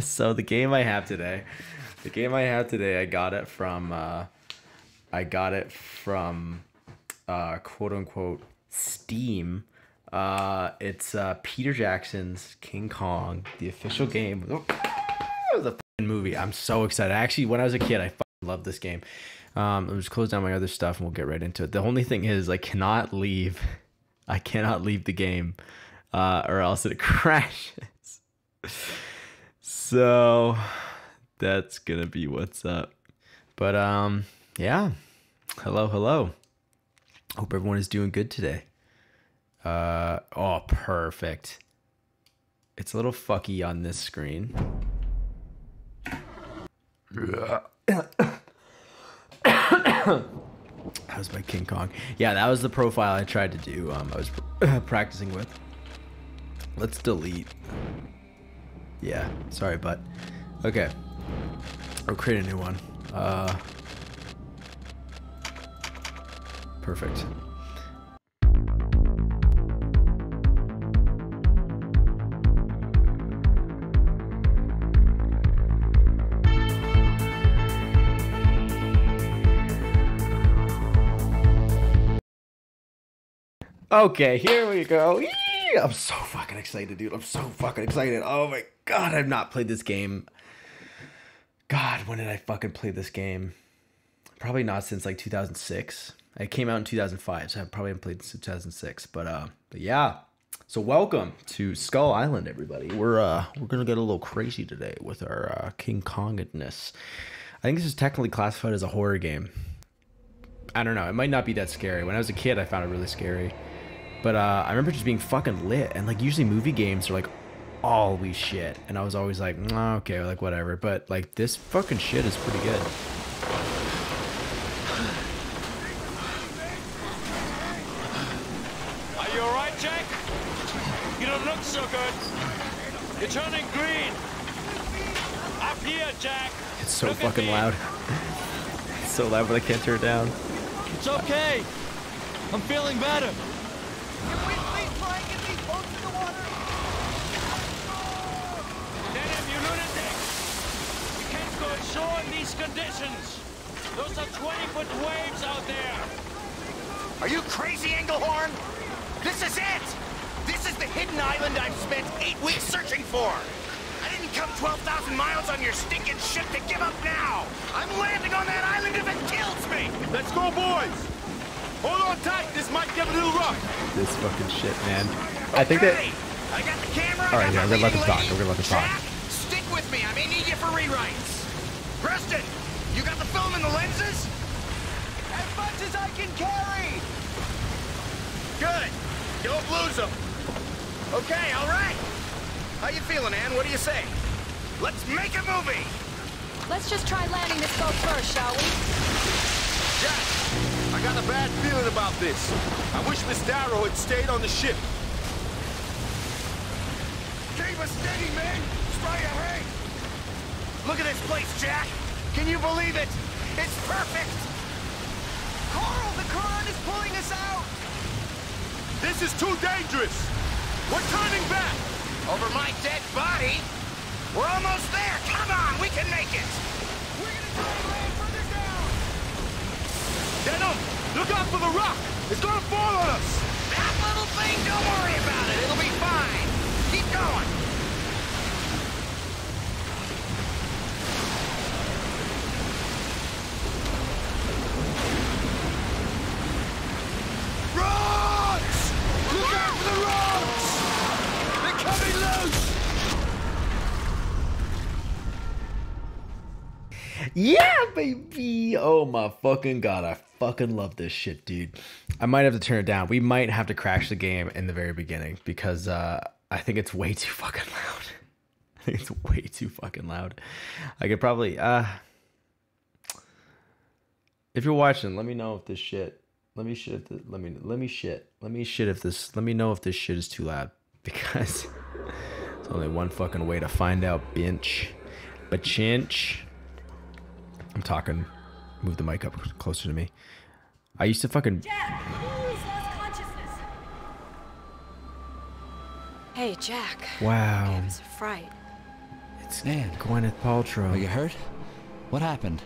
So the game I have today, I got it from quote unquote Steam. It's Peter Jackson's King Kong, the official game of the movie. I'm so excited. Actually, when I was a kid, I loved this game. I'll just close down my other stuff and we'll get right into it. The only thing is I cannot leave the game, or else it crashes. So that's gonna be what's up. But yeah, hello. Hope everyone is doing good today. Oh, perfect. It's a little fucky on this screen. That was my King Kong. Yeah, that was the profile I tried to do. I was practicing with. Let's delete. Yeah, sorry, but okay. I'll create a new one. Perfect. Okay, here we go. Yee! I'm so fucking excited, dude. I'm so fucking excited. Oh my god, I've not played this game. God, when did I fucking play this game? Probably not since like 2006. It came out in 2005, so I probably haven't played since 2006. But yeah. So welcome to Skull Island, everybody. We're gonna get a little crazy today with our King Kong-edness. I think this is technically classified as a horror game. I don't know. It might not be that scary. When I was a kid, I found it really scary. But I remember just being fucking lit, and like usually movie games are like always shit, and I was always like, okay, like whatever. But like this fucking shit is pretty good. Are you alright, Jack? You don't look so good. You're turning green. Up here, Jack. It's so fucking loud. It's so loud, but I can't turn it down. It's okay. I'm feeling better. Can we please try and get these boats in the water? Denham, you lunatic! You can't go ashore in these conditions! Those are 20-foot waves out there! Are you crazy, Englehorn? This is it! This is the hidden island I've spent 8 weeks searching for! I didn't come 12,000 miles on your stinking ship to give up now! I'm landing on that island if it kills me! Let's go, boys! Hold on tight, this might get a little rough. This fucking shit, man. Okay. I think that... I got the camera, all right, yeah, we're gonna let this talk. We're gonna let this talk. Stick with me, I may need you for rewrites. Preston, you got the film and the lenses? As much as I can carry. Good. Don't lose them. Okay, all right. How you feeling, Ann? What do you say? Let's make a movie. Let's just try landing this boat first, shall we? Jack. I got a bad feeling about this. I wish Miss Darrow had stayed on the ship. Keep us steady, man! Straight ahead! Look at this place, Jack! Can you believe it? It's perfect! Carl, the current is pulling us out! This is too dangerous! We're turning back! Over my dead body? We're almost there! Come on, we can make it! We're gonna try and land further down! Denim! Look out for the rock! It's gonna fall on us! That little thing, don't worry about it! It'll be fine! Keep going! Rocks! Look out for the rocks! They're coming loose! Yeah, baby! Oh my fucking god, I fucking love this shit, dude. I might have to turn it down. We might have to crash the game in the very beginning because I think it's way too fucking loud. I think it's way too fucking loud. I could probably if you're watching, let me know if this shit. Let me know if this shit is too loud because there's only one fucking way to find out, bitch. Bachinch. I'm talking. Move the mic up closer to me. I used to fucking... Jack! He's lost consciousness. Hey, Jack. Wow. It was a fright. It's Gwyneth Paltrow. Are you hurt? What happened?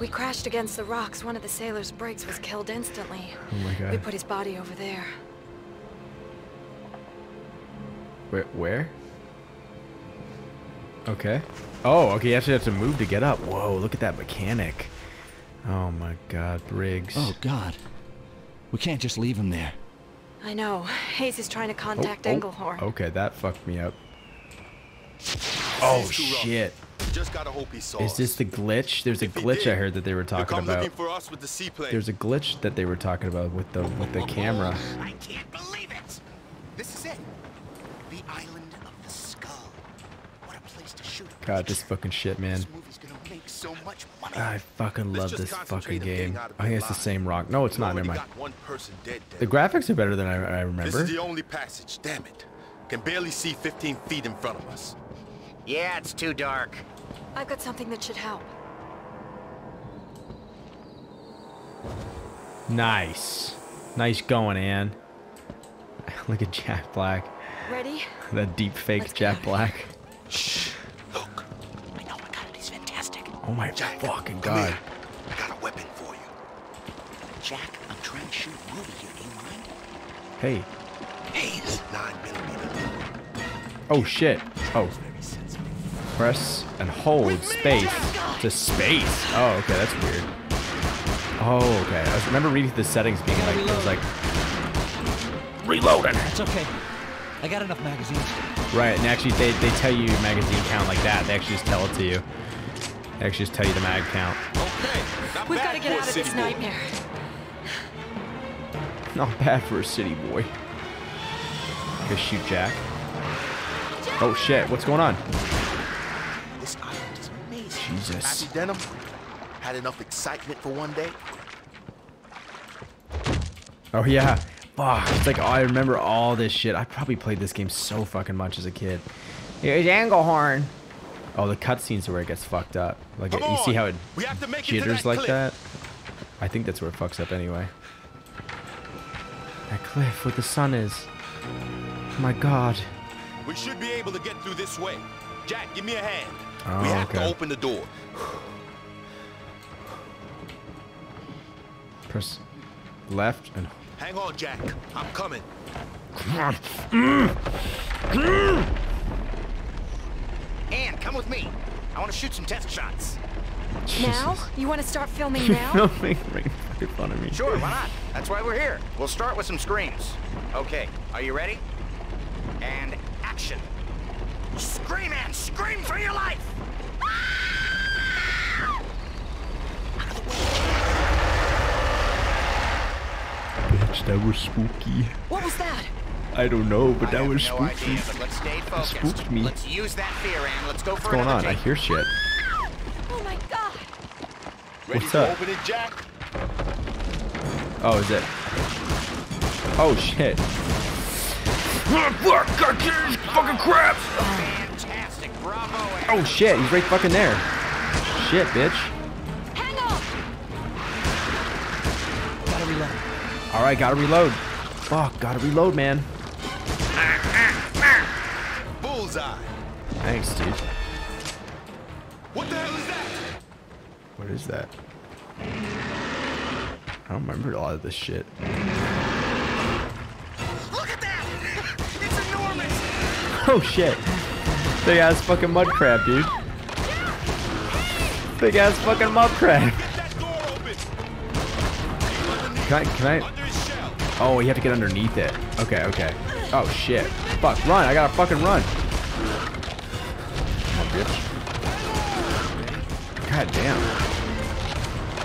We crashed against the rocks. One of the sailor's brakes was killed instantly. Oh my god. We put his body over there. Where? Okay. Oh, okay, you actually have to move to get up. Whoa, look at that mechanic. Oh my god, Briggs. Oh god. We can't just leave him there. I know. Hayes is trying to contact Englehorn. Okay, that fucked me up. Oh shit. Just gotta hope he saw. Is this the glitch? There's a glitch I heard that they were talking about. There's a glitch that they were talking about with the camera. I can't believe it. This is it. The island of the skull. What a place to shoot. God, this fucking shit, man. This movie's gonna make so much money. I fucking love this fucking game. I think it's the same rock. No, it's not. Never mind. The graphics are better than I remember. This is the only passage. Damn it. Can barely see 15 feet in front of us. Yeah, it's too dark. I've got something that should help. Nice. Nice going, Anne. Look at Jack Black. Ready? That deep fake Jack Black. Shh. Look. I know I got it. He's fantastic. Oh my Jack, fucking god. I got a weapon for you. Jack, I'm trying to shoot Ruby here. Do you mind? Hey. Hey, it's 9mm. Oh shit. Oh. Press and hold space to space. Oh, okay, that's weird. Oh, okay. I remember reading the settings being like, it was like, reloading. It's okay. I got enough magazines. Right, and actually they tell you your magazine count like that. They actually just tell it to you. They actually just tell you the mag count. Okay, we've got to get out of this nightmare. Not bad for a city boy. Just shoot Jack. Oh shit, what's going on? Jesus. Happy Denim had enough excitement for one day. Oh yeah, fuck! It's like, oh, I remember all this shit. I probably played this game so fucking much as a kid. Here's Englehorn. Oh, the cutscenes are where it gets fucked up. Like you see how it jitters like that? I think that's where it fucks up anyway. That cliff where the sun is. Oh my god. We should be able to get through this way. Jack, give me a hand. Oh, we have to open the door. Press left and... Hang on, Jack. I'm coming. Ann, come with me. I want to shoot some test shots. Jesus. Now? You want to start filming now? Filming right in front of me. Sure, why not? That's why we're here. We'll start with some screams. Okay, are you ready? And action. Scream, Ann! Scream for your life! Bitch, that was spooky. What was that? I don't know, but that was spooky. Idea, but let's stay focused. It spooked me. Let's use that fear, Ann. Let's go for another. What's going on? I hear shit. Oh my god! What's up? Open it, Jack? Oh, is it? Oh shit! Fuck! God, get his fucking crap! Fantastic, bravo! Oh shit, he's right fucking there. Shit, bitch. Hang on. Gotta reload. All right, gotta reload. Fuck, gotta reload, man. Bullseye. Thanks, dude. What the hell is that? What is that? I don't remember a lot of this shit. Oh shit. Big ass fucking mud crab, dude. Big ass fucking mud crab. Can I? Oh, you have to get underneath it. Okay, okay. Oh shit. Fuck, run. I gotta fucking run. Come on, bitch. God damn.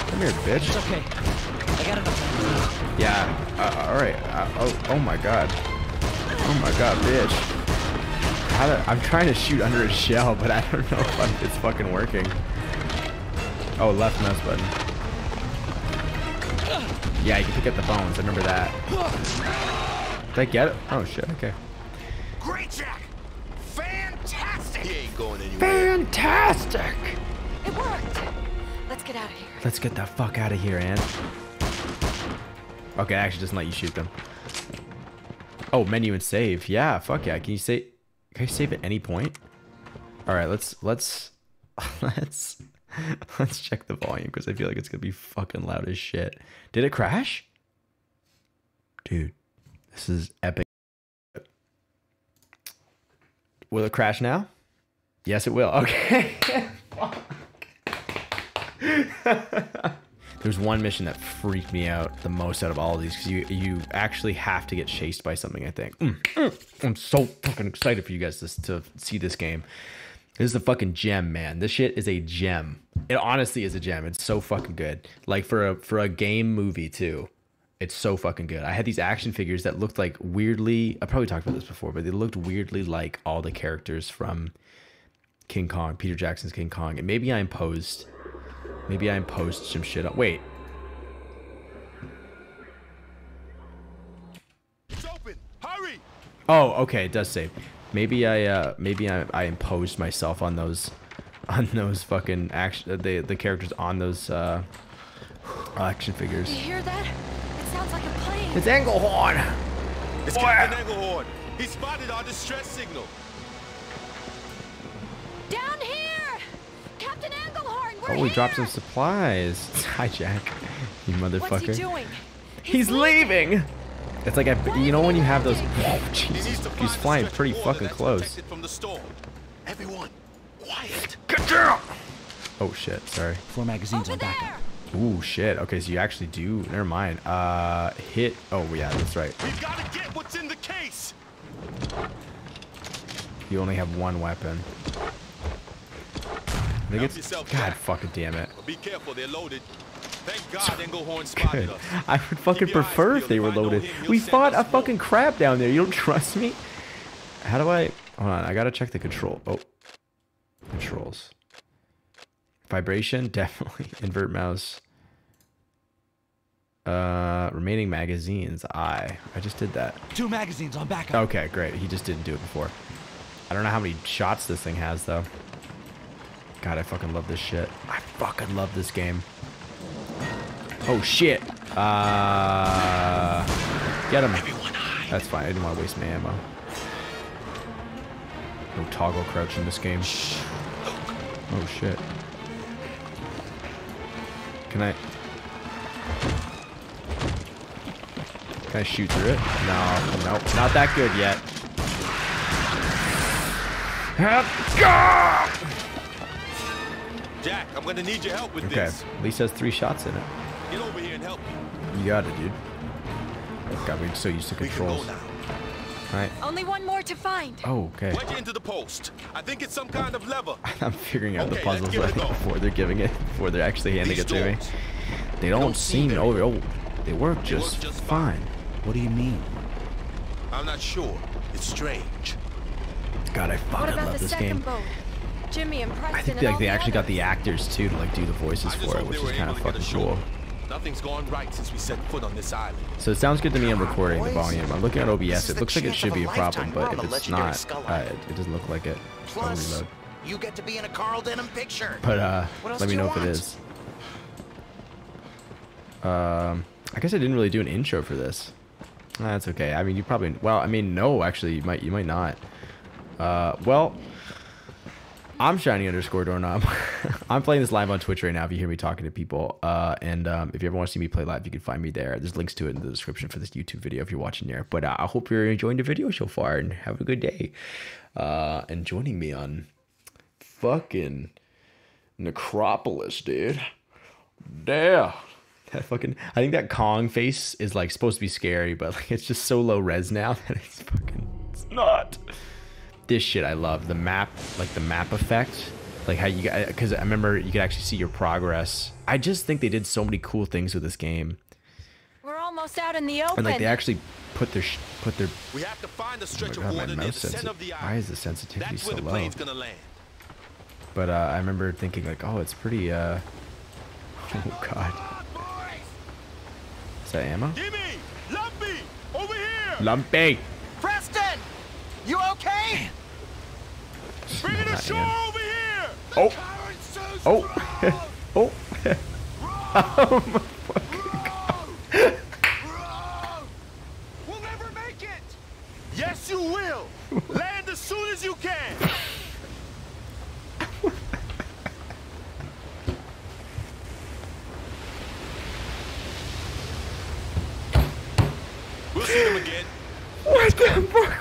Come here, bitch. It's okay. I got enough. Yeah. Alright. Oh my god. Oh my god, bitch. I'm trying to shoot under a shell, but I don't know if it's fucking working. Oh, left mouse button. Yeah, you can pick up the bones. I remember that. Did I get it? Oh shit. Okay. Great, Jack. Fantastic. He ain't going anywhere. Fantastic. It worked. Let's get out of here. Let's get the fuck out of here, Ann. Okay, I actually doesn't let you shoot them. Oh, menu and save. Yeah, fuck yeah. Can you save? Can I save at any point? All right, let's check the volume because I feel like it's gonna be fucking loud as shit. Did it crash? Dude, this is epic. Will it crash now? Yes, it will. Okay. There's one mission that freaked me out the most out of all of these because you actually have to get chased by something, I think. I'm so fucking excited for you guys to see this game. This is the fucking gem, man. This shit is a gem. It honestly is a gem. It's so fucking good. Like for a game movie too. It's so fucking good. I had these action figures that looked like weirdly, I probably talked about this before, but they looked weirdly like all the characters from King Kong, Peter Jackson's King Kong. And maybe I imposed... maybe I imposed some shit on. Wait. It's open. Hurry. Oh, okay. It does save. Maybe I imposed myself on those fucking action the characters on those action figures. You hear that? It sounds like a plane. It's Englehorn. It's Captain Englehorn. He spotted our distress signal. Down here, Captain Englehorn. Oh, we dropped some supplies. Hi, Jack. You motherfucker. What's he doing? He's leaving. It's like you know when you have those. Oh, Jesus. He's flying pretty fucking close. Everyone, quiet. Get down. Oh shit. Sorry. 4 magazines on backup. Ooh shit. Okay, so you actually do. Never mind. Hit. Oh yeah, that's right. We gotta get what's in the case. You only have one weapon. God fucking damn it. Be careful, they're loaded. Thank God Englehorn spotted us. I would fucking prefer if they were loaded. We fought a fucking crab down there. You don't trust me? How do I... hold on, I gotta check the control. Oh. Controls. Vibration? Definitely. Invert mouse. Remaining magazines. I just did that. 2 magazines on backup. Okay, great. He just didn't do it before. I don't know how many shots this thing has, though. God, I fucking love this shit. I fucking love this game. Oh shit. Get him. That's fine. I didn't want to waste my ammo. No toggle crouch in this game. Oh shit. Can I shoot through it? No, nope. Not that good yet. Go! Jack, I'm gonna need your help with this. At least has 3 shots in it. Get over here and help me. You got it, dude. God, we're so used to controls. Alright. Only one more to find. Oh, okay. Wedge into the post. I think it's some kind of lever. I'm figuring out the puzzles before they're giving it, before they're actually handing it to me. They don't seem old. They work just fine. What do you mean? I'm not sure. It's strange. God, I fucking love this game. Jimmy and Preston, I think they actually got the actors too to like do the voices for it, which is kind of fucking cool. Nothing's gone right since we set foot on this island. So it sounds good to me. I'm recording the volume. I'm looking at OBS. It looks like it should be a problem, but if it's not, it doesn't look like it. Plus, you get to be in a Carl Denham picture. But let me know if it is. I guess I didn't really do an intro for this. That's okay. I mean, you probably. Well, I mean, no, actually, you might not. Well. I'm Shiny_Doorknob. I'm playing this live on Twitch right now if you hear me talking to people. And if you ever want to see me play live, you can find me there. There's links to it in the description for this YouTube video if you're watching there. But I hope you're enjoying the video so far and have a good day. And joining me on fucking Necropolis, dude. Damn. That fucking, I think that Kong face is like supposed to be scary, but like it's just so low res now that it's fucking, it's not. This shit I love, the map, like the map effect, like how you guys, because I remember you could actually see your progress. I just think they did so many cool things with this game. We're almost out in the open. And like they actually put their. We have to find a stretch of water near the center of the island. Why is the sensitivity so low? That's where the plane's gonna land. But I remember thinking like, oh, it's pretty. Oh god. Is that ammo? Jimmy, Lumpy, over here. Lumpy. Preston. You okay? Bring it ashore over here! Oh! Oh! Oh! Oh my fucking god! We'll never make it! Yes, you will! Land as soon as you can!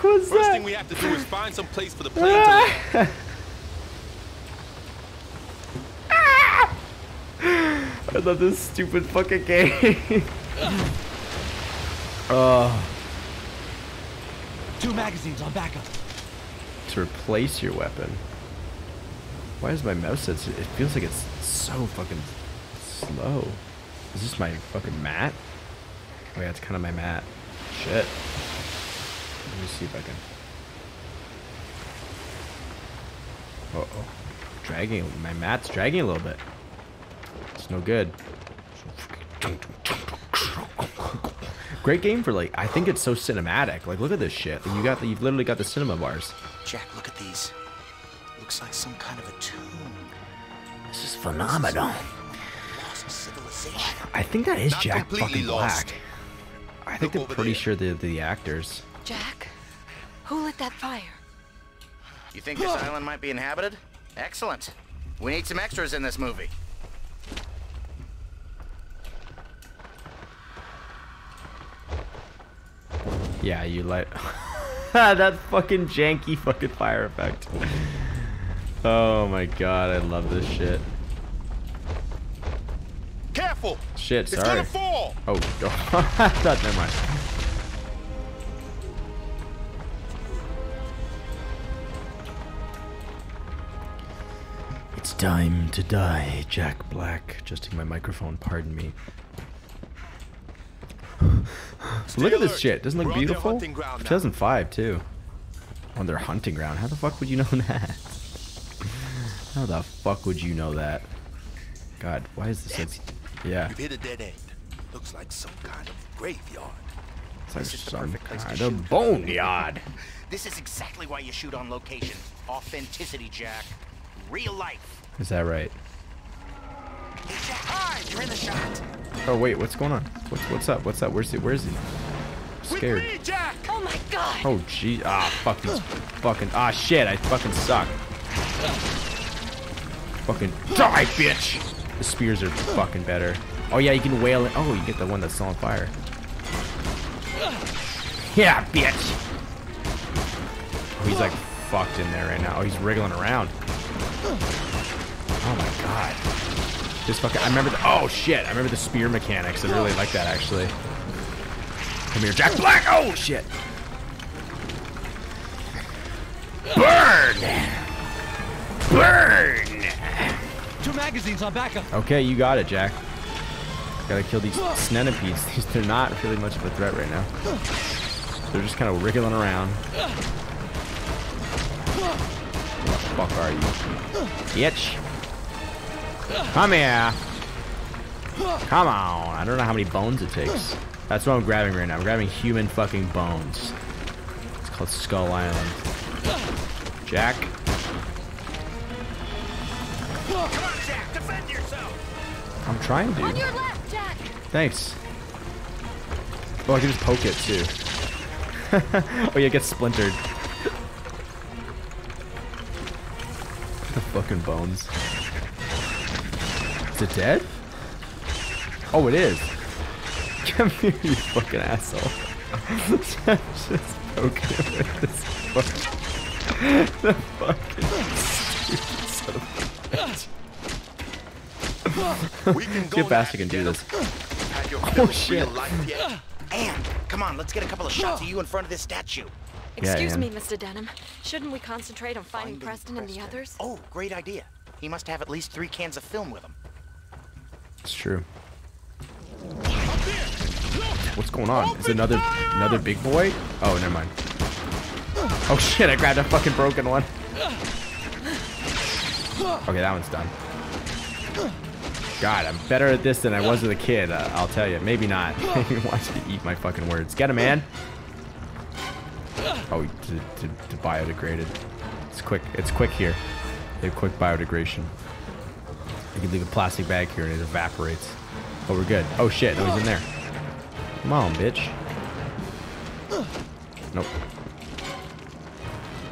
fuck was that? First thing we have to do is find some place for the plane to land. I love this stupid fucking game. Two magazines on backup. To replace your weapon. Why is my mouse set? It feels like it's so fucking slow. Is this my fucking mat? Oh yeah, it's kind of my mat. Shit. Let me see if I can. Uh oh. Dragging. My mat's dragging a little bit. It's no good. Great game for like, I think it's so cinematic. Like, look at this shit. You got the, you've literally got the cinema bars. Jack, look at these. Looks like some kind of a tomb. This is phenomenal. Lost civilization. I think that is Jack fucking Black. I think they're pretty sure they're the actors. Jack, who lit that fire? You think this island might be inhabited? Excellent. We need some extras in this movie. Yeah, you light. That fucking janky fucking fire effect. Oh my god, I love this shit. Careful! Shit, sorry. It's gonna fall! Oh, God, never mind. It's time to die, Jack Black. Adjusting my microphone, pardon me. Look at this shit. Doesn't look beautiful? 2005 too. On their hunting ground. How the fuck would you know that? How the fuck would you know that? God, why is this? Yeah. You've hit a dead end. Looks like some kind of graveyard. It's like some kind of boneyard. This is exactly why you shoot on location. Authenticity, Jack. Real life. Is that right? You're in the shot. Oh wait, what's going on? What's up? What's up? Where's he? I'm scared. With me, Jack. Oh my god. Oh jeez. Ah fuck these fucking. Ah shit. I fucking suck. Fucking die, bitch. The spears are fucking better. Oh yeah, you can wail it. Oh, you get the one that's still on fire. Yeah, bitch. Oh, he's like fucked in there right now. Oh, he's wriggling around. Oh my god. Just fucking, I remember the, oh shit, I remember the spear mechanics. I really like that actually. Come here, Jack Black! Oh shit! Burn! Burn! Two magazines on backup. Okay, you got it, Jack. Gotta kill these centipedes. They're not really much of a threat right now. They're just kind of wriggling around. What the fuck are you? Bitch! Come here. Come on. I don't know how many bones it takes. That's what I'm grabbing right now. I'm grabbing human fucking bones. It's called Skull Island. Jack. Come on, Jack. Defend yourself. I'm trying to. On your left, Jack. Thanks. Oh, I can just poke it too. Oh yeah, it gets splintered. The fucking bones. Is it dead? Oh, it is. Come here, you fucking asshole. Just poking it with this fucking... The fucking... Get back and do this. Oh, shit. And, come on, let's get a couple of shots of you in front of this statue. Excuse me, Mr. Denham. Shouldn't we concentrate on finding Preston and the others? Oh, great idea. He must have at least 3 cans of film with him. It's true. What's going on? Is it another big boy? Oh, never mind. Oh shit! I grabbed a fucking broken one. Okay, that one's done. God, I'm better at this than I was as a kid. I'll tell you. Maybe not. Maybe wants to eat my fucking words. Get him, man. Oh, to biodegraded. It's quick. It's quick here. They have quick biodegradation. You can leave a plastic bag here and it evaporates. Oh, we're good. Oh shit, no, he's in there. Come on, bitch. Nope.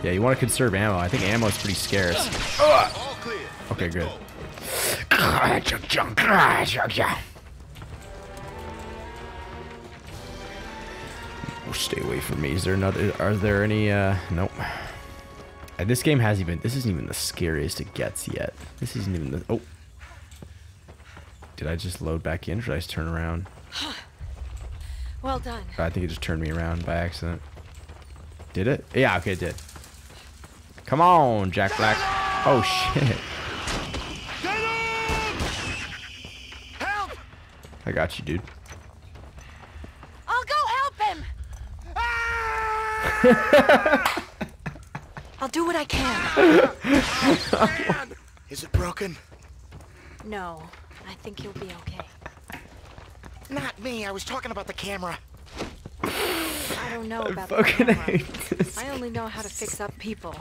Yeah, you want to conserve ammo. I think ammo is pretty scarce. Okay, good. Stay away from me. Is there another? Are there any? Nope. This game hasn't even. This isn't even the scariest it gets yet. This isn't even the. Oh. Did I just load back in? Or did I just turn around? Well done. I think it just turned me around by accident. Did it? Yeah, okay, it did. Come on, Jack Black. Oh, shit. Help! I got you, dude. I'll go help him. Ah! I'll do what I can. Oh, is it broken? No, I think you'll be okay. Not me. I was talking about the camera. I don't know about the camera. I only know how to fix up people.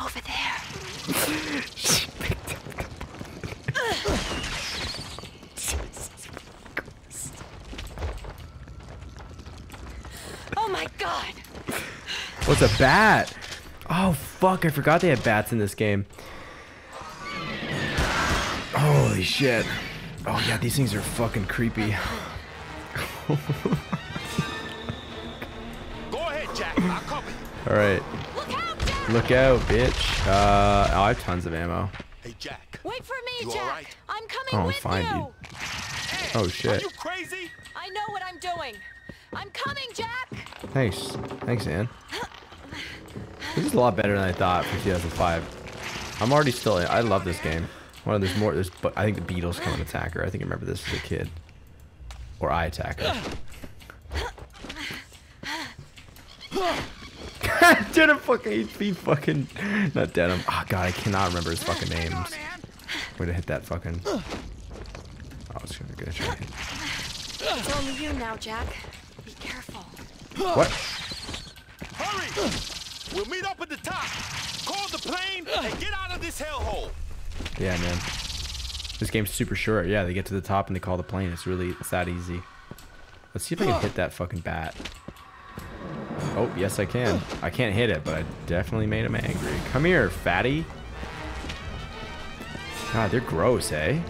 Over there. Oh my god. What's a bat? Oh fuck, I forgot they had bats in this game. Holy shit. Oh yeah, these things are fucking creepy. Go ahead, Jack. I'll cover you. All right. Look out, bitch. Oh, I have tons of ammo. Hey, Jack. Wait for me, Jack. Right? I'm coming with fine, you. Dude. Hey, oh shit. Are you crazy? I know what I'm doing. I'm coming, Jack. Thanks. Thanks, Ann. This is a lot better than I thought for 2005. I'm already still in. I love this game. Well, there's more. There's, but I think the Beatles come and attack her. I think I remember this as a kid, or I attack her. Denim fucking HP, fucking not Denim. Oh god, I cannot remember his fucking names. I'm gonna hit that fucking. Oh, it's gonna get you. It's only you now, Jack. Be careful. What? Hurry! We'll meet up at the top. Call the plane and get out of this hellhole. Yeah, man. This game's super short. Yeah, they get to the top and they call the plane. It's that easy. Let's see if I can hit that fucking bat. Oh, yes I can. I can't hit it, but I definitely made him angry. Come here, fatty. God, they're gross, eh?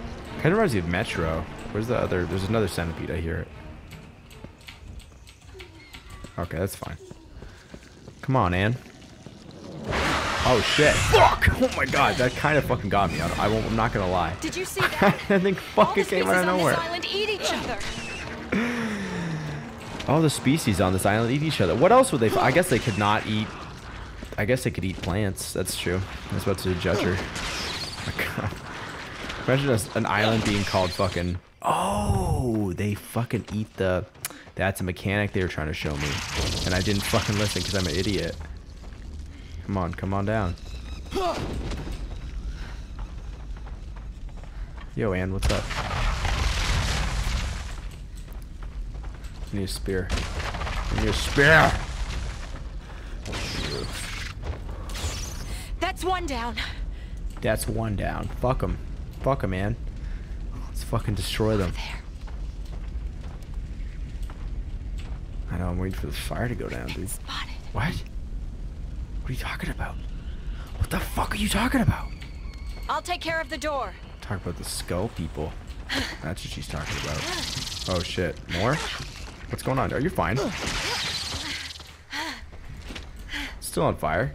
Kind of reminds me of Metro. Where's the other? There's another centipede. I hear it. Okay, that's fine. Come on, Ann. Oh shit! Fuck! Oh my god, that kind of fucking got me. I'm not gonna lie. Did you see that? I think fucking came out of nowhere. All the species on this island eat each other. What else would they? I guess they could not eat. I guess they could eat plants. That's true. I was about to judge her. Oh my god. Imagine an island being called fucking. Oh, they fucking eat the. That's a mechanic they were trying to show me, and I didn't fucking listen because I'm an idiot. Come on down. Yo, Ann, what's up? I need a spear. I need a spear! That's one down. That's one down. Fuck them. Fuck them, Ann. Let's fucking destroy them. I know, I'm waiting for the fire to go down, dude. What? What are you talking about? What the fuck are you talking about? I'll take care of the door. Talk about the skull people. That's what she's talking about. Oh shit. More? What's going on? Are you fine? Still on fire.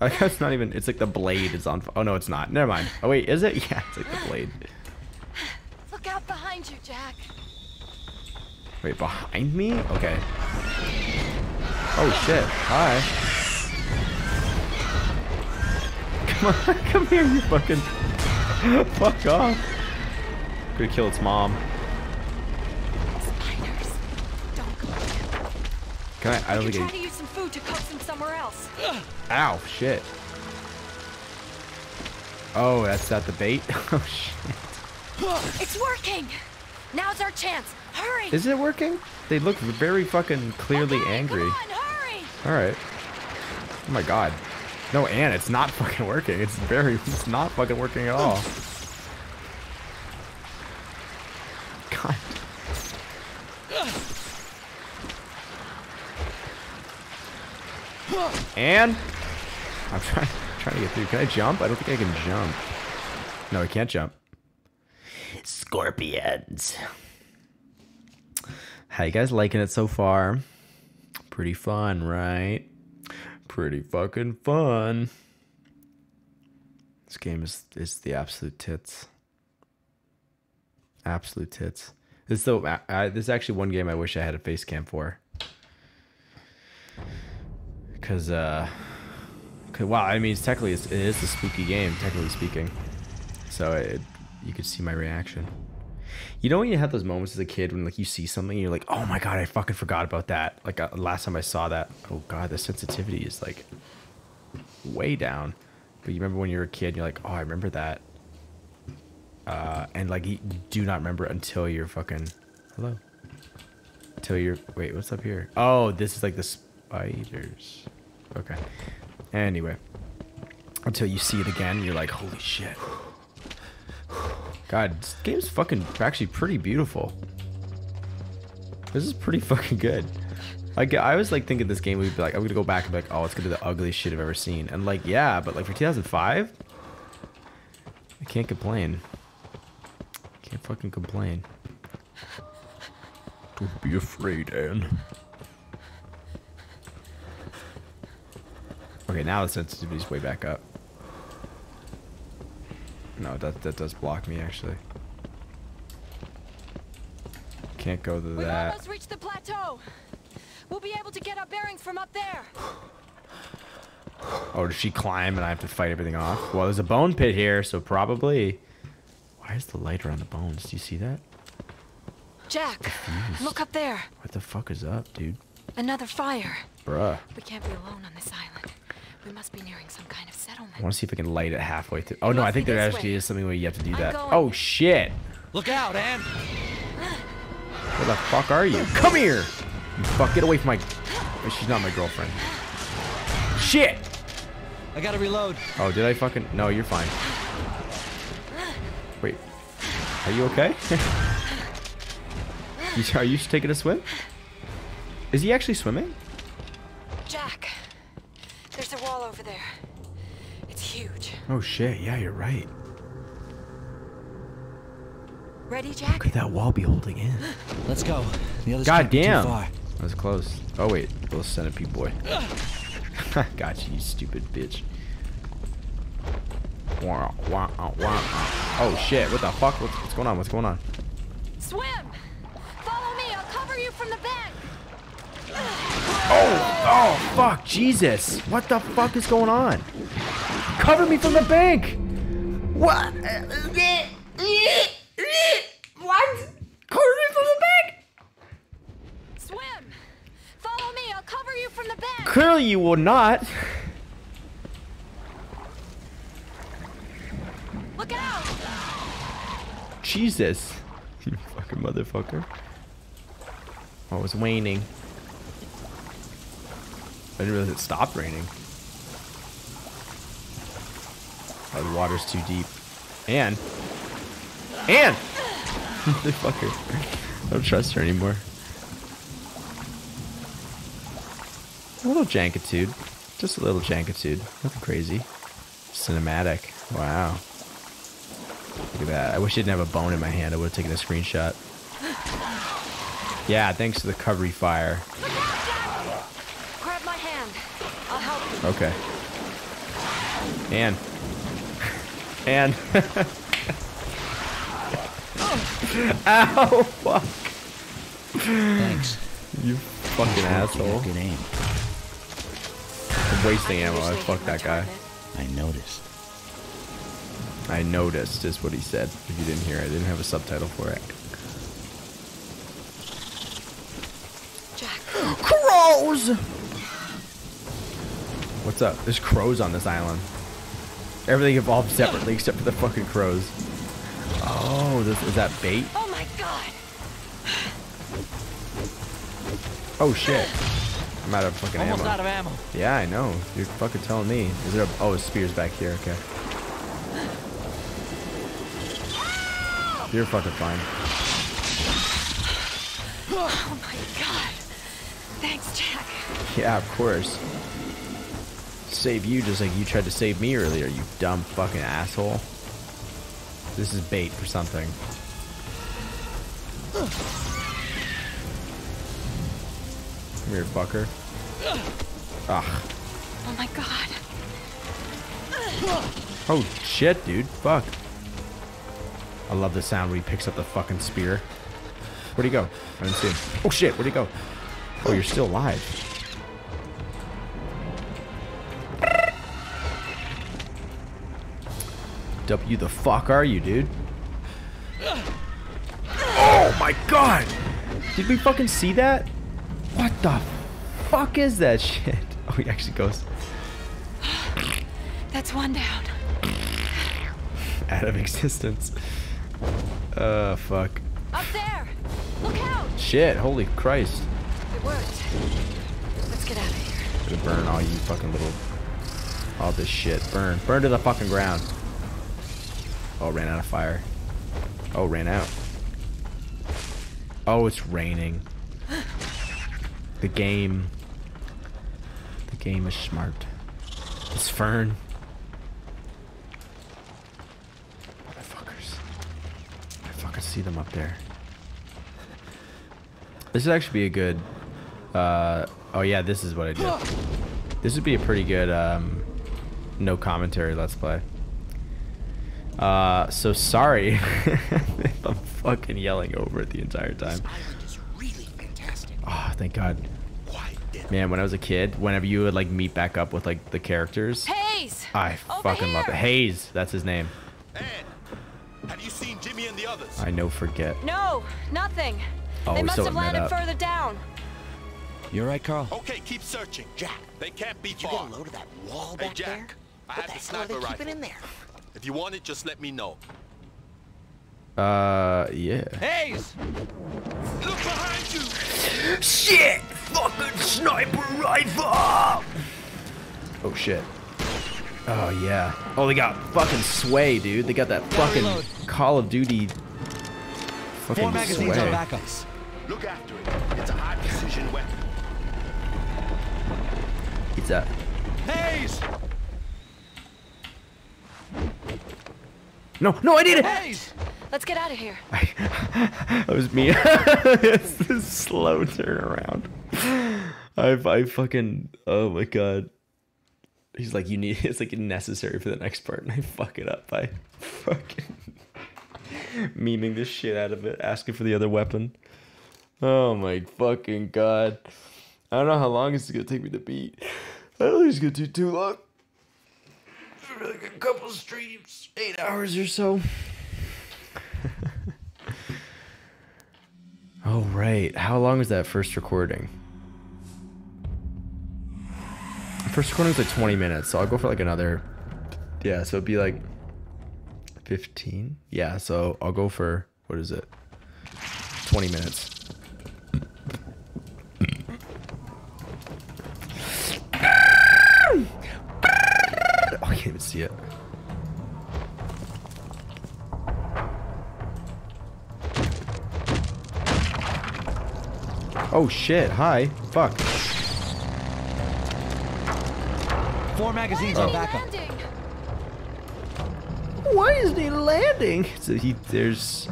I guess not even. It's like the blade is on fire. Oh no, it's not. Never mind. Oh wait, is it? Yeah, it's like the blade. Look out behind you, Jack. Wait, behind me? Okay. Oh shit. Hi. Come here, you fucking fuck off. Gonna kill its mom. Spiders. Don't go. Can I? I don't think I can. Try to use some food to coax them somewhere else. Ow, shit. Oh, that's not the bait. Oh shit. It's working. Now's our chance. Hurry. Is it working? They look very fucking clearly angry. Come on, hurry. All right. Oh my god. No, Ann, it's not fucking working. It's not fucking working at all. God. Ann? I'm trying to get through. Can I jump? I don't think I can jump. No, I can't jump. Scorpions. How you guys liking it so far? Pretty fun, right? Pretty fucking fun. This game is the absolute tits. Absolute tits. This is actually one game I wish I had a face cam for. Because, wow, I mean, technically it is a spooky game, technically speaking. So you could see my reaction. You know when you have those moments as a kid when like you see something and you're like, oh my god, I fucking forgot about that. Like last time I saw that, oh god, the sensitivity is like way down. But you remember when you were a kid and you're like, oh, I remember that. And like you do not remember it until you're fucking, hello. Until you're, wait, what's up here? Oh, this is like the spiders. Okay. Anyway. Until you see it again, you're like, holy shit. God, this game's fucking actually pretty beautiful. This is pretty fucking good. Like, I was like thinking this game would be like, I'm gonna go back and be like, oh, it's gonna be the ugliest shit I've ever seen. And like, yeah, but like for 2005, I can't complain. Can't fucking complain. Don't be afraid, Anne. Okay, now the sensitivity's way back up. No, that does block me, actually. Can't go to that. We've almost reached the plateau. We'll be able to get our bearings from up there. Oh, does she climb and I have to fight everything off? Well, there's a bone pit here, so probably... Why is the lighter on the bones? Do you see that? Jack, look up there. What the fuck is up, dude? Another fire. Bruh. We can't be alone on this island. We must be nearing some kind of settlement. I want to see if I can light it halfway through. Oh, no, I think there actually is something where you have to do that. Oh, shit. Look out, Anne. Where the fuck are you? Come here. You fuck, get away from my... She's not my girlfriend. Shit. I gotta reload. Oh, did I fucking... No, you're fine. Wait. Are you okay? Are you taking a swim? Is he actually swimming? Jack. There's a wall over there. It's huge. Oh shit, yeah, you're right. Ready, Jack? How could that wall be holding in? Let's go. The other side. God damn. That was close. Oh wait, little centipede boy. Gotcha, you stupid bitch. Wah, wah, wah, wah. Oh shit, what the fuck? What's going on? What's going on? Swim! Follow me, I'll cover you from the bank! Oh, oh, fuck, Jesus. What the fuck is going on? Cover me from the bank. What? What? Cover me from the bank? Swim. Follow me, I'll cover you from the bank. Clearly you will not. Look out. Jesus. You fucking motherfucker. Oh, it's waning. I didn't realize it stopped raining. Oh, the water's too deep. Anne! Motherfucker. I don't trust her anymore. A little jankitude. Just a little jankitude. Nothing crazy. Cinematic. Wow. Look at that. I wish I didn't have a bone in my hand. I would have taken a screenshot. Yeah, thanks to the covery fire. Okay. Anne. Ow, fuck. Thanks. You fucking asshole. Good aim. I'm wasting ammo. I fucked that guy. I noticed. I noticed is what he said. If you didn't hear it, I didn't have a subtitle for it. Jack. Crows! What's up? There's crows on this island. Everything evolved separately except for the fucking crows. Oh, this is that bait? Oh my god. Oh shit. I'm out of fucking ammo. Almost out of ammo. Yeah, I know. You're fucking telling me. Is there a... Oh, his spear's back here. Okay. You're fucking fine. Oh my god. Thanks, Jack. Yeah, of course. Save you just like you tried to save me earlier, you dumb fucking asshole. This is bait for something. Come here, fucker. Ah. Oh my god. Oh shit, dude. Fuck. I love the sound when he picks up the fucking spear. Where'd he go? I didn't see him. Oh shit, where'd he go? Oh, you're still alive. W the fuck are you, dude? Oh my god! Did we fucking see that? What the fuck is that shit? Oh, he actually goes. That's one down. Out of existence. Fuck. Up there! Look out! Shit, holy Christ. It worked. Let's get out of here. I'm gonna burn all you fucking little... all this shit. Burn. Burn to the fucking ground. Oh, ran out of fire. Oh, ran out. Oh, it's raining. The game. The game is smart. It's Fern. Motherfuckers. I fucking see them up there. This would actually be a good... oh yeah, this is what I did. This would be a pretty good no commentary let's play. So sorry if I'm fucking yelling over it the entire time. This island is really fantastic. Oh, thank God. Man, when I was a kid, whenever you would like meet back up with like the characters, Hayes, I fucking love it. Hayes, that's his name. And have you seen Jimmy and the others? I know, forget. No, nothing. Oh, they must have landed further down. You're right, Carl. Okay, keep searching, Jack. They can't be far. You get a load of that wall back there? Hey, Jack, I have the sniper rifle. In there. If you want it, just let me know. Yeah. Hayes, look behind you. Shit. Fucking sniper rifle! Oh shit. Oh yeah. Oh, they got fucking sway, dude. They got that fucking Call of Duty fucking magazines on backups. Look after it. It's a high precision weapon. It's a Hayes! No, no, I did it! Hayes! Let's get out of here. That was me. It's this slow turnaround. I fucking, oh my god. He's like, you need, it's like necessary for the next part, and I fuck it up by fucking memeing the shit out of it, asking for the other weapon. Oh my fucking god. I don't know how long it's gonna take me to beat. I don't think it's gonna do too long. For like a couple streams, 8 hours or so. Oh, right. How long was that first recording? First recording was like 20 minutes, so I'll go for like another... Yeah, so it'd be like 15? Yeah, so I'll go for... What is it? 20 minutes. Oh, I can't even see it. Oh shit, hi. Fuck. 4 magazines on backup. Why isn't he landing? So he, there's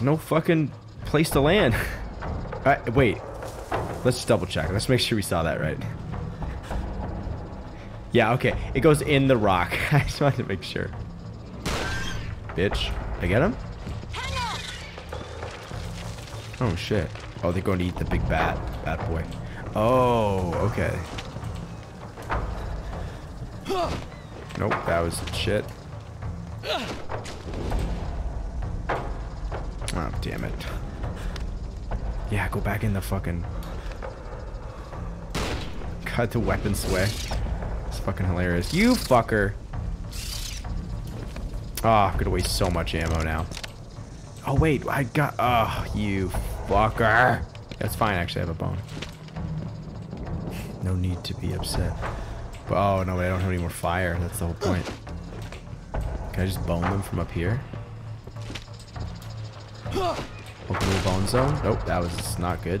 no fucking place to land. Alright, wait. Let's double check. Let's make sure we saw that right. Yeah, okay. It goes in the rock. I just wanted to make sure. Bitch. I get him? Oh shit. Oh, they're going to eat the big bat boy. Oh, okay. Nope, that was shit. Oh, damn it. Yeah, go back in the fucking... Cut the weapon sway. It's fucking hilarious. You fucker! Oh, I'm gonna waste so much ammo now. Oh wait, I got... Oh, you fucker. That's fine, actually, I have a bone. No need to be upset. Oh, no, I don't have any more fire. That's the whole point. Can I just bone them from up here? Open the bone zone? Nope, that was not good.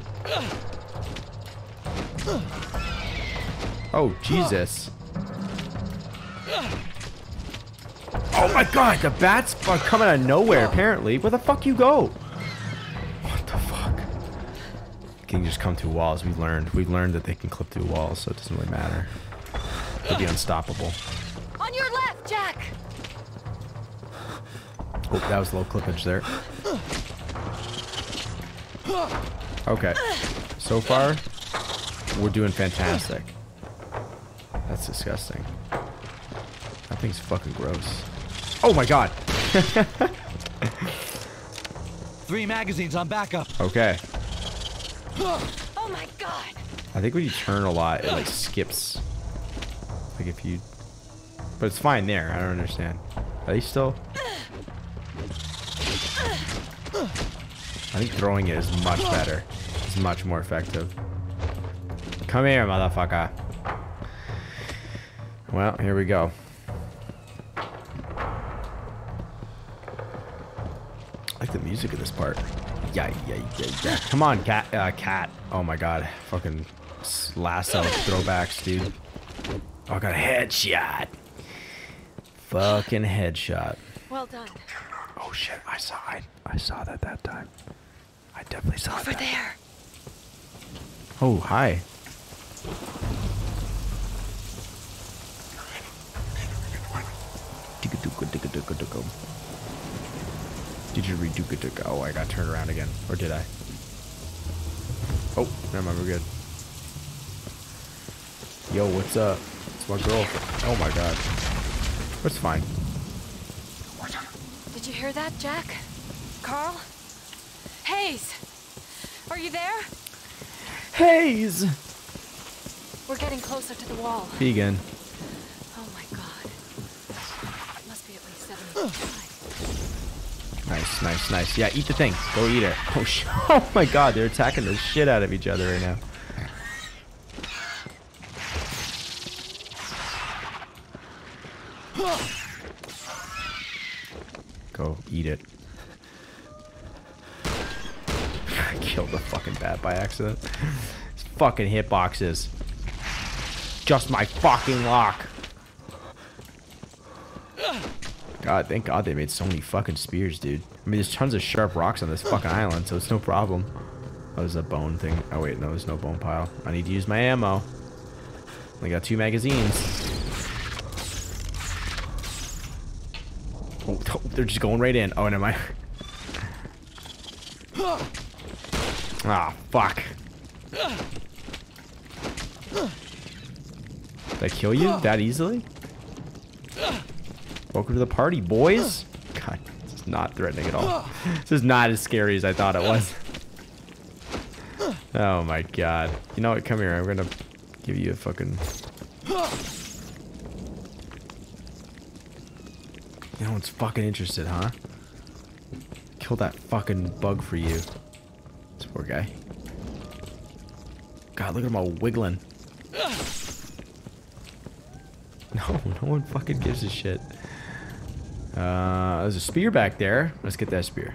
Oh, Jesus. Oh my god, the bats are coming out of nowhere, apparently. Where the fuck you go? What the fuck? can just come through walls. We learned that they can clip through walls, so it doesn't really matter. They'll be unstoppable. On your left, Jack. Oh, that was low clippage there. Okay. So far, we're doing fantastic. That's disgusting. That thing's fucking gross. Oh my god. 3 magazines on backup. Okay. Oh my god. I think when you turn a lot, it like skips. Like if you, but it's fine there. I don't understand. Are they still? I think throwing it is much better. It's much more effective. Come here, motherfucker. Well, here we go. I like the music of this part. Yeah. Come on, cat. Cat. Oh my god. Fucking lasso throwbacks, dude. Oh, I got a headshot. Fucking headshot. Well done. Oh shit! I saw that time. I definitely saw that. Over there. Oh hi. Did you redo? Oh, I got turned around again, or did I? Oh, never mind. We're good. Yo, what's up? It's my girl. Oh my god. It's fine. Did you hear that, Jack? Carl? Hayes! Are you there? Hayes! We're getting closer to the wall. Vegan. Oh my god. It must be at least 7 feet. Nice. Yeah, eat the thing. Go eat it. Oh my god, they're attacking the shit out of each other right now. Go eat it. I killed the fucking bat by accident. It's fucking hitboxes. Just my fucking lock. God, thank God they made so many fucking spears, dude. I mean, there's tons of sharp rocks on this fucking island, so it's no problem. Oh, there's a bone thing. Oh, wait, no, there's no bone pile. I need to use my ammo. I got 2 magazines. Oh, they're just going right in. Oh, never mind. Ah, fuck. Did I kill you that easily? Welcome to the party, boys. God, this is not threatening at all. This is not as scary as I thought it was. Oh my god. You know what? Come here. I'm gonna give you a fucking... No one's fucking interested, huh? Kill that fucking bug for you. This poor guy. God, look at him all wiggling. No one fucking gives a shit. There's a spear back there. Let's get that spear.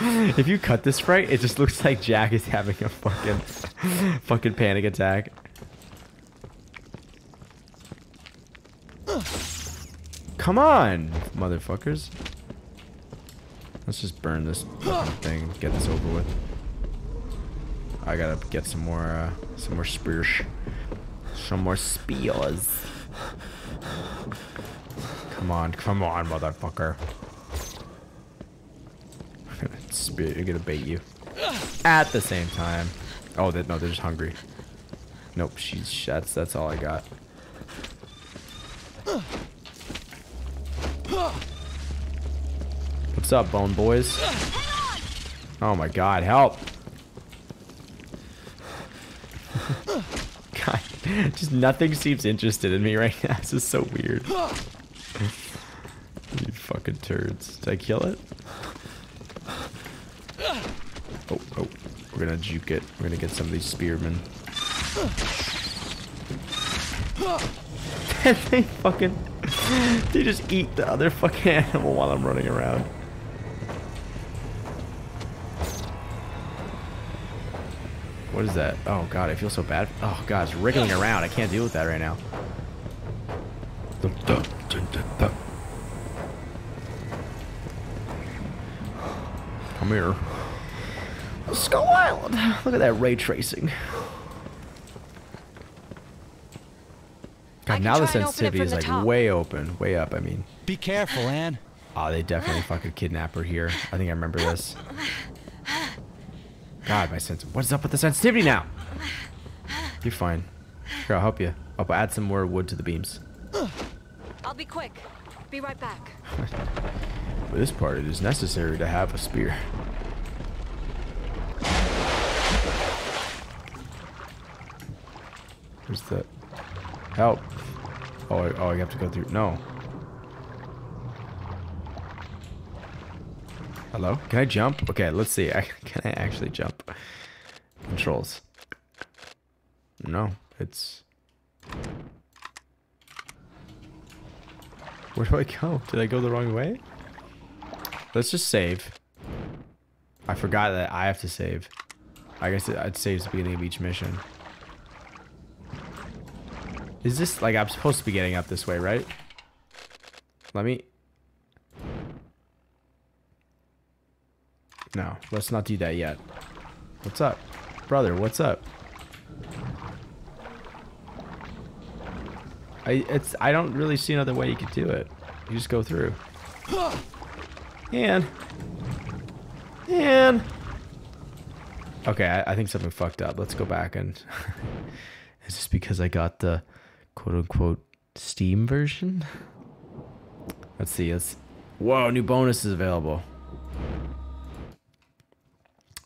If you cut this right, it just looks like Jack is having a fucking panic attack. Come on, motherfuckers. Let's just burn this fucking thing, get this over with. I gotta get some more spears. Some more spears. Come on, motherfucker. I'm gonna bait you. At the same time. Oh, no, they're just hungry. Nope, that's all I got. What's up, bone boys? Oh my god, help! God, just nothing seems interested in me right now. This is so weird. You fucking turds. Did I kill it? Oh. We're gonna juke it. We're gonna get some of these spearmen. They fucking... They just eat the other fucking animal while I'm running around. What is that? Oh god, I feel so bad. Oh god, it's wriggling around. I can't deal with that right now. Come here. Skull Island. Look at that ray tracing. God, now the sensitivity is like way open, way up. I mean, be careful, Ann. Oh, they definitely fucking kidnapped her here. I think I remember this. God, my sense. What's up with the sensitivity now? You're fine. Here, I'll help you. I'll add some more wood to the beams. I'll be quick. Be right back. For this part, it is necessary to have a spear. Where's the help? Oh, you have to go through. No. Hello? Can I jump? Okay, let's see. Can I actually jump? Controls. No, it's... Where do I go? Did I go the wrong way? Let's just save. I forgot that I have to save. I guess I'd save at the beginning of each mission. Is this... Like, I'm supposed to be getting up this way, right? Let me... No, let's not do that yet. What's up? Brother, what's up? I don't really see another way you could do it. You just go through. And okay, I think something fucked up. Let's go back and is this because I got the quote unquote Steam version? Let's see, whoa, new bonus is available.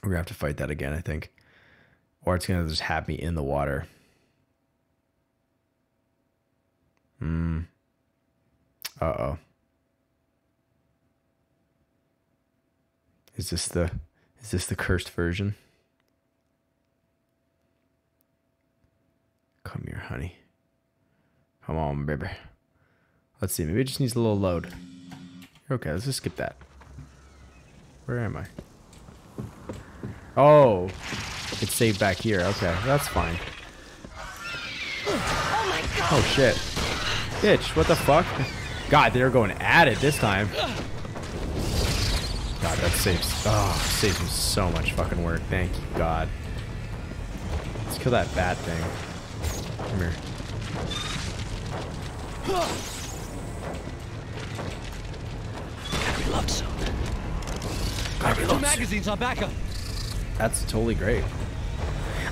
We're gonna have to fight that again, I think. Or it's gonna just have me in the water. Uh-oh. Is this the cursed version? Come here, honey. Come on, baby. Let's see, maybe it just needs a little load. Okay, let's just skip that. Where am I? Oh, it's saved back here. Okay, that's fine. Oh my God. Oh shit. Bitch, what the fuck? God, they're going at it this time. God, that saves me so much fucking work. Thank you, God. Let's kill that bat thing. Come here. Gotta reload soon. Gotta reload soon. Magazines on backup. That's totally great.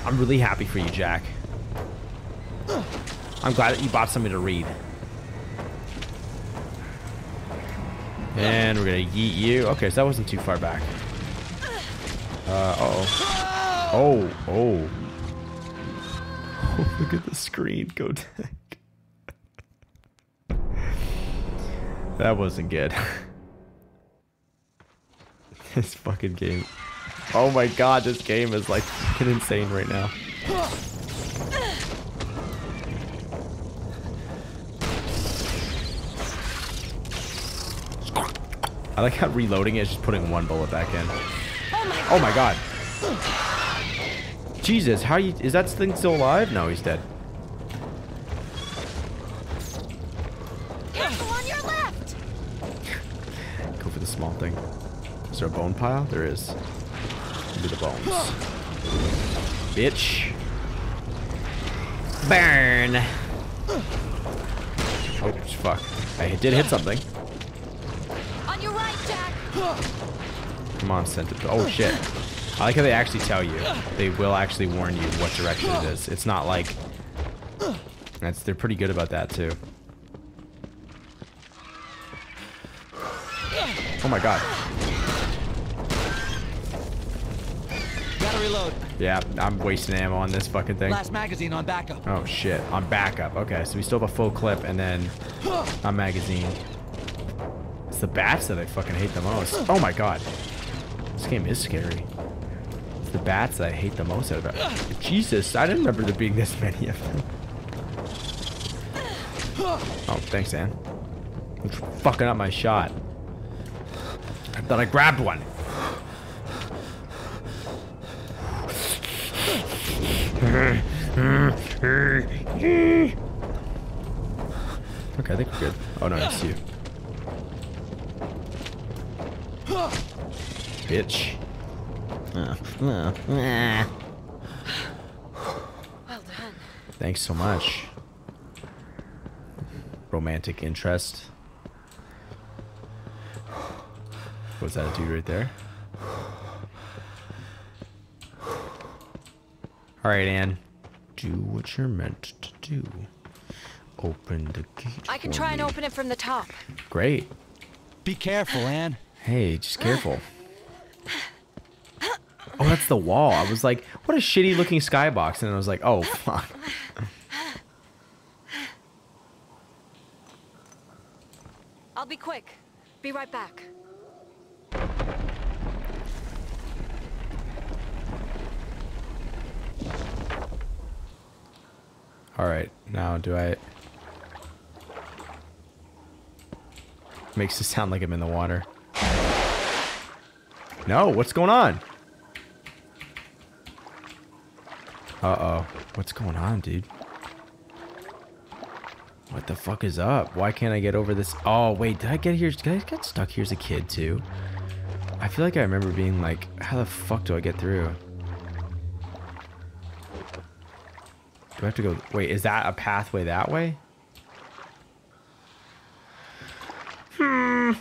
I'm really happy for you, Jack. I'm glad that you bought something to read. And we're gonna yeet you. Okay, so that wasn't too far back. Uh-oh. Oh, look at the screen. Go deck. That wasn't good. This fucking game. Oh my God, this game is like fucking insane right now. I like how reloading is just putting one bullet back in. Oh my God. Jesus, how you... Is that thing still alive? No, he's dead. Careful on your left. Go for the small thing. Is there a bone pile? There is. Be the bones. Bitch. Burn. Oh, fuck. I did hit something. On your right, Jack. Come on, centipede. Oh, shit. I like how they actually tell you. They will actually warn you what direction it is. It's not like... They're pretty good about that, too. Oh, my God. Reload. Yeah, I'm wasting ammo on this fucking thing. Last magazine on backup. Oh shit, on backup. Okay, so we still have a full clip and then on magazine. It's the bats that I fucking hate the most. Oh my God. This game is scary. It's the bats that I hate the most out of it. Jesus, I didn't remember there being this many of them. Oh, thanks, Ann. It's fucking up my shot. I thought I grabbed one. Okay, I think we're good. Oh no, it's you. Bitch. Well done. Thanks so much. Romantic interest. What's that dude right there? Alright, Anne. Do what you're meant to do. Open the gate. I can try and open it from the top. Great. Be careful, Anne. Hey, just careful. Oh, that's the wall. I was like, what a shitty looking skybox. And I was like, oh, fuck. I'll be quick. Be right back. Alright, now do I... Makes it sound like I'm in the water. No, what's going on? Uh-oh. What's going on, dude? What the fuck is up? Why can't I get over this? Oh, wait, did I get here? Did I get stuck here as a kid, too? I feel like I remember being like, how the fuck do I get through? Do I have to go? Wait, is that a pathway that way? Hmm.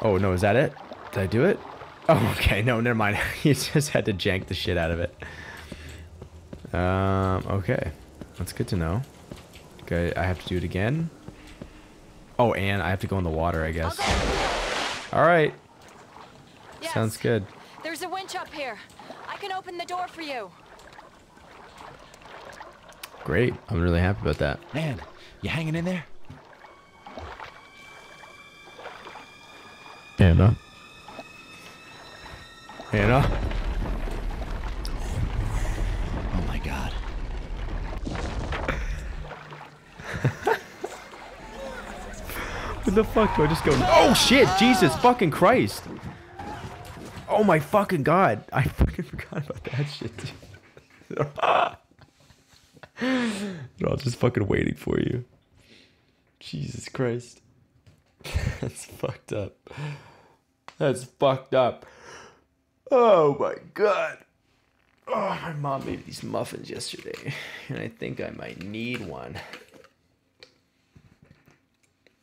Oh, no, is that it? Did I do it? Oh, okay. No, never mind. You just had to jank the shit out of it. Okay. That's good to know. Okay, I have to do it again. Oh, and I have to go in the water, I guess. Okay. All right. Yes. Sounds good. There's a winch up here. I can open the door for you. Great. I'm really happy about that. Man, you hanging in there? Anna. Anna. Oh my god. What the fuck do I just go? Oh shit, Jesus fucking Christ. Oh my fucking god. I fucking forgot about that shit, dude. They're all just fucking waiting for you. Jesus Christ. That's fucked up. That's fucked up. Oh my god. Oh, my mom made these muffins yesterday, and I think I might need one.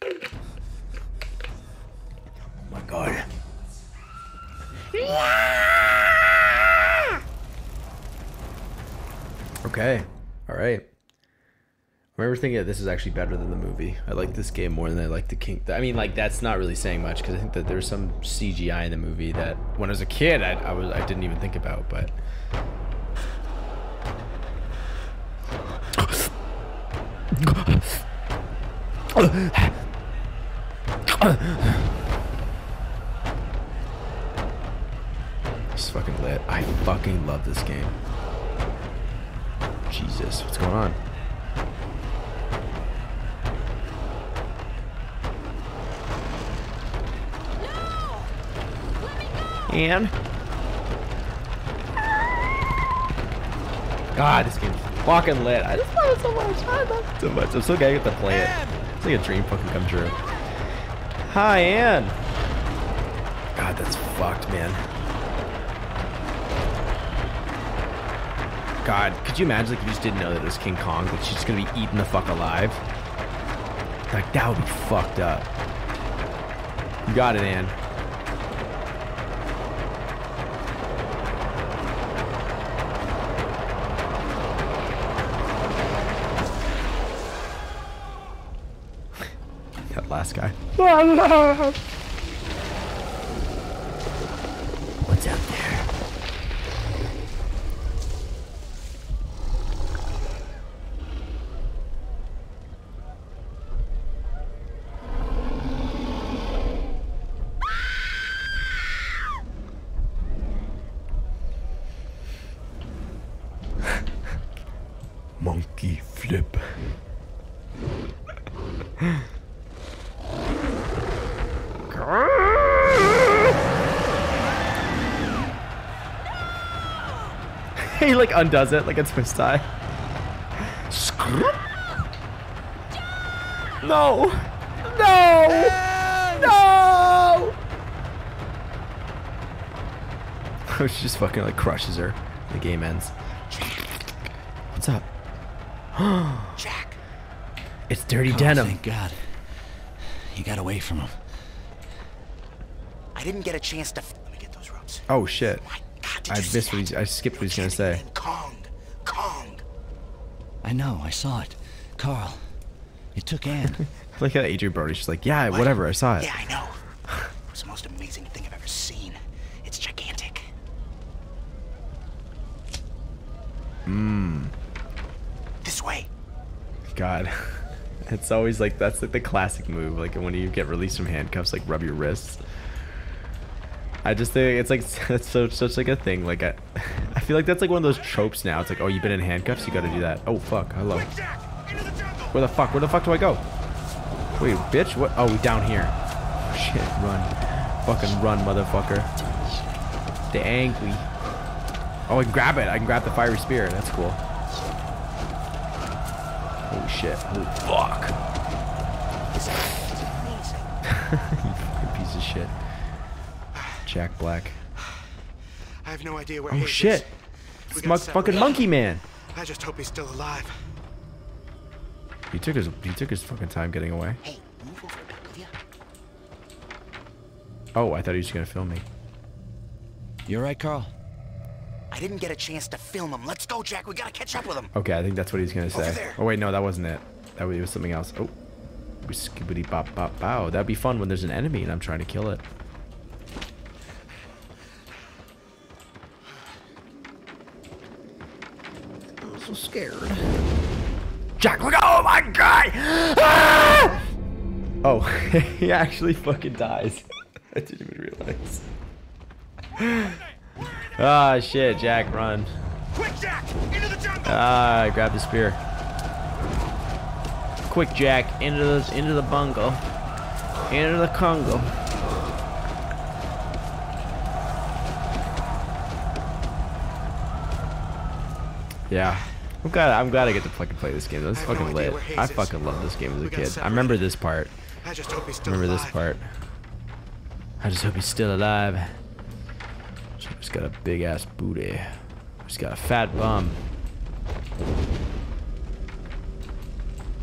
Oh my god. Yeah! Okay. All right. I remember thinking that this is actually better than the movie. I like this game more than I like the King. I mean, like, that's not really saying much because I think that there's some CGI in the movie that when I was a kid, I didn't even think about. But it's fucking lit. I fucking love this game. Jesus, what's going on? No! Let me go! Anne? God, this game's fucking lit. I just love it so much. I love it so much. I'm so glad I get to play it. It's like a dream fucking come true. Hi, Anne. God, that's fucked, man. God, could you imagine like if you just didn't know that it was King Kong, that she's just gonna be eaten the fuck alive? Like, that would be fucked up. You got it, Anne. That last guy. What's up? Monkey flip. He like undoes it like a twist tie. No! No! No! Which just fucking like crushes her. The game ends. Jack. What's up? Jack. It's Dirty Denim. Thank God. You got away from him. I didn't get a chance to. Let me get those ropes. Oh shit. My God, I missed what he's, I skipped what he's gonna say. Kong. I know. I saw it. Carl. It took Ann. I like how Adrian Brody's just like, yeah, what? Whatever, I saw it. Yeah, I know. It was the most amazing thing I've ever seen. It's gigantic. Mmm. This way. God. It's always like, that's like the classic move. Like when you get released from handcuffs, like rub your wrists. I just think it's like, that's such like a thing. Like I feel like that's like one of those tropes now. It's like, oh, you've been in handcuffs? You gotta do that. Oh, fuck. Hello. Where the fuck do I go? Wait, bitch, what? Oh, down here. Shit, run. Fucking run, motherfucker. The angry. Oh, I can grab it. I can grab the fiery spear. That's cool. Oh, shit. Oh, fuck. You fucking piece of shit. Jack Black. I have no idea where he is. Oh, shit. It's fucking Monkey Man. I just hope he's still alive. He took his fucking time getting away. Hey, move over, Olivia. Oh, I thought he was gonna film me. You alright, Carl? I didn't get a chance to film him. Let's go, Jack. We gotta catch up with him. Okay, I think that's what he's gonna say. Oh wait, no, that wasn't it. That was something else. Oh, skibbity bop bop bow. That'd be fun when there's an enemy and I'm trying to kill it. I'm so scared. Jack, look! Oh my God! Ah! Oh, he actually fucking dies. I didn't even realize. Ah, oh, shit, Jack, run! Quick, Jack, into the jungle! Ah, grab the spear. Quick, Jack, into the bungo, into the Congo. Yeah. I'm glad I get to fucking play this game. This is fucking lit. I fucking love this game as a kid. I remember this part. I just hope he's still alive. I just hope he's still alive. She's got a big ass booty. She's got a fat bum. I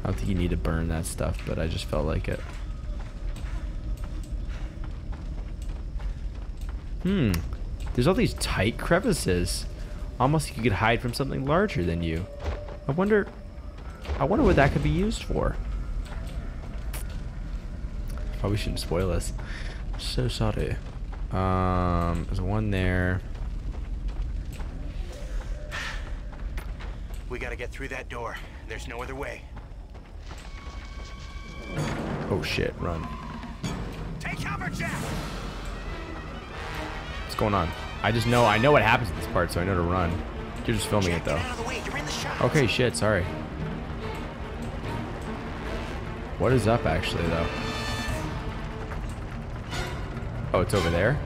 don't think you need to burn that stuff, but I just felt like it. Hmm. There's all these tight crevices. Almost like you could hide from something larger than you. I wonder what that could be used for. Probably shouldn't spoil this. So sorry. There's one there. We gotta get through that door. There's no other way. Oh shit! Run. Take cover, Jack. What's going on? I know what happens in this part, so I know to run. You're just filming it though. Okay, shit, sorry. What is up actually though? Oh, it's over there?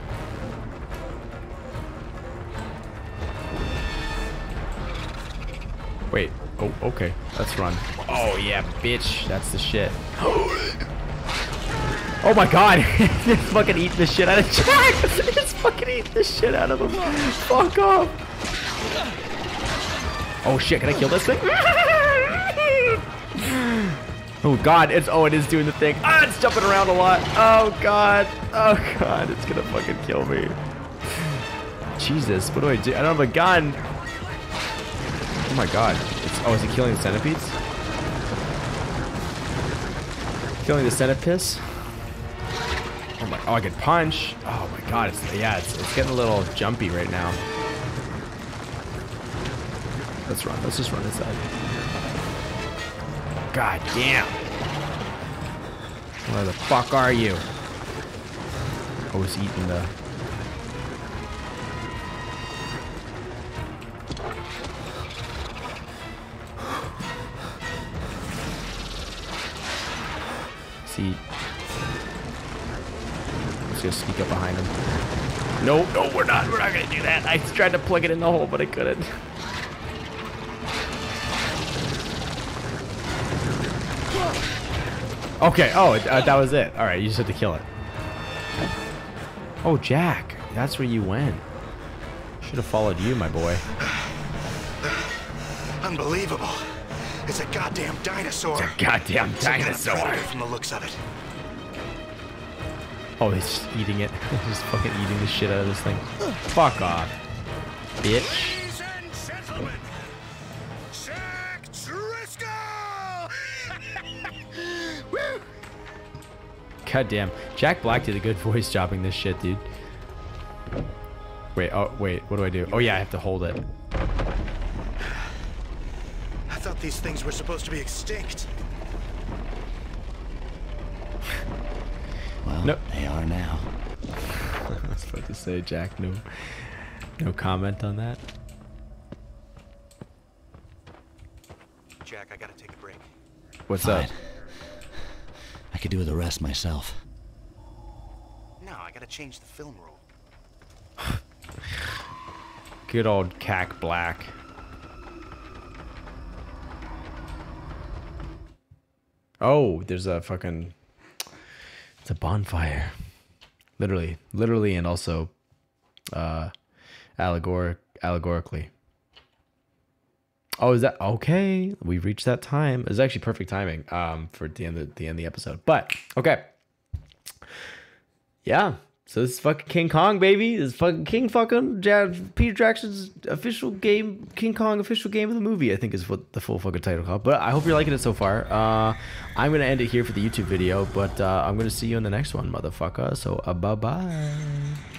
Wait, oh, okay, let's run. Oh yeah, bitch, that's the shit. Oh my God! It's fucking eating the shit out of Jack! It's fucking eating the shit out of him! Fuck off! Oh shit! Can I kill this thing? Oh God! It is doing the thing. Ah! It's jumping around a lot. Oh God! Oh God! It's gonna fucking kill me. Jesus! What do I do? I don't have a gun. Oh my God! Is it killing the centipedes? Killing the centipids? Oh my! Oh, I can punch! Oh my God! It's getting a little jumpy right now. Let's run. Let's just run inside. God damn! Where the fuck are you? Oh, it's eating the. See. Just sneak up behind him. No, no, we're not gonna do that. I tried to plug it in the hole, but I couldn't. Okay, oh, that was it. All right, you just had to kill it. Oh, Jack, that's where you went. Should have followed you, my boy. Unbelievable. It's a goddamn dinosaur. It's a goddamn dinosaur. Kind of from the looks of it. Oh, he's just eating it. He's just fucking eating the shit out of this thing. Fuck off, bitch. Ladies and gentlemen, Jack Driscoll! Woo! Goddamn. Jack Black did a good voice chopping this shit, dude. Wait, oh, wait, what do I do? Oh, yeah, I have to hold it. I thought these things were supposed to be extinct. Well, nope. They are now. I was about to say, Jack, no comment on that. Jack, I gotta take a break. What's up? I could do the rest myself. No, I gotta change the film rule. Good old Cack Black. Oh, there's a fucking... It's a bonfire, literally, and also allegorically. Oh, is that okay? We reached that time. It was actually perfect timing for the end of the episode. But okay, yeah. So this is fucking King Kong, baby. This is fucking Peter Jackson's official game, King Kong official game of the movie, I think is what the full fucking title called. But I hope you're liking it so far. I'm going to end it here for the YouTube video, but I'm going to see you in the next one, motherfucker. So bye-bye.